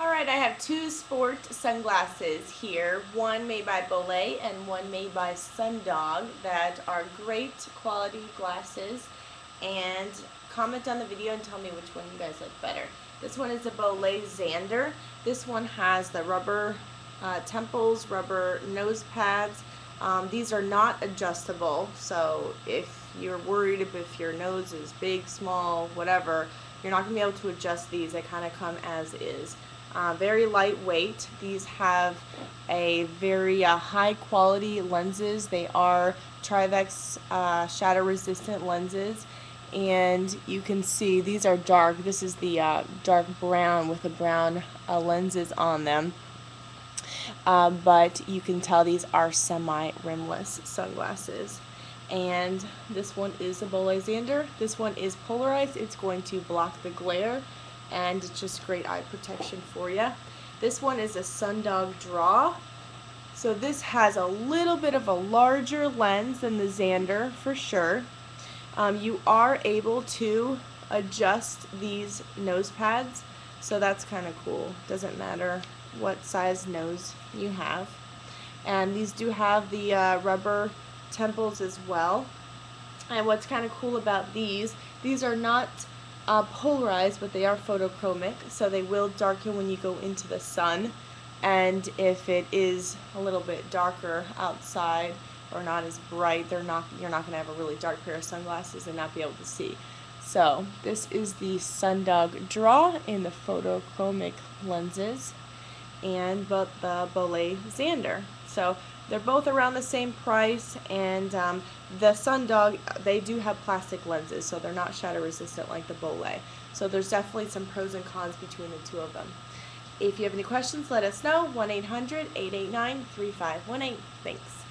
Alright, I have two sport sunglasses here, one made by Bolle and one made by Sundog, that are great quality glasses, and comment on the video and tell me which one you guys like better. This one is a Bolle Zander. This one has the rubber temples, rubber nose pads. These are not adjustable, so if you're worried if your nose is big, small, whatever, you're not going to be able to adjust these. They kind of come as is. Very lightweight. These have a very high quality lenses. They are Trivex shadow resistant lenses, and you can see these are dark. This is the dark brown with the brown lenses on them, but you can tell these are semi-rimless sunglasses. And this one is a Bolle Zander. This one is polarized. It's going to block the glare, and it's just great eye protection for you. This one is a Sundog Draw. So this has a little bit of a larger lens than the Zander for sure. You are able to adjust these nose pads, so that's kind of cool. Doesn't matter what size nose you have. And these do have the rubber temples as well. And what's kind of cool about these are not polarized, but they are photochromic, so they will darken when you go into the sun. And if it is a little bit darker outside or not as bright, you're not going to have a really dark pair of sunglasses and not be able to see. So this is the Sundog Draw in the photochromic lenses, but the Bolle Zander. So they're both around the same price, and the Sundog, they do have plastic lenses, so they're not shadow resistant like the Bolle. So there's definitely some pros and cons between the two of them. If you have any questions, let us know. 1-800-889-3518. Thanks.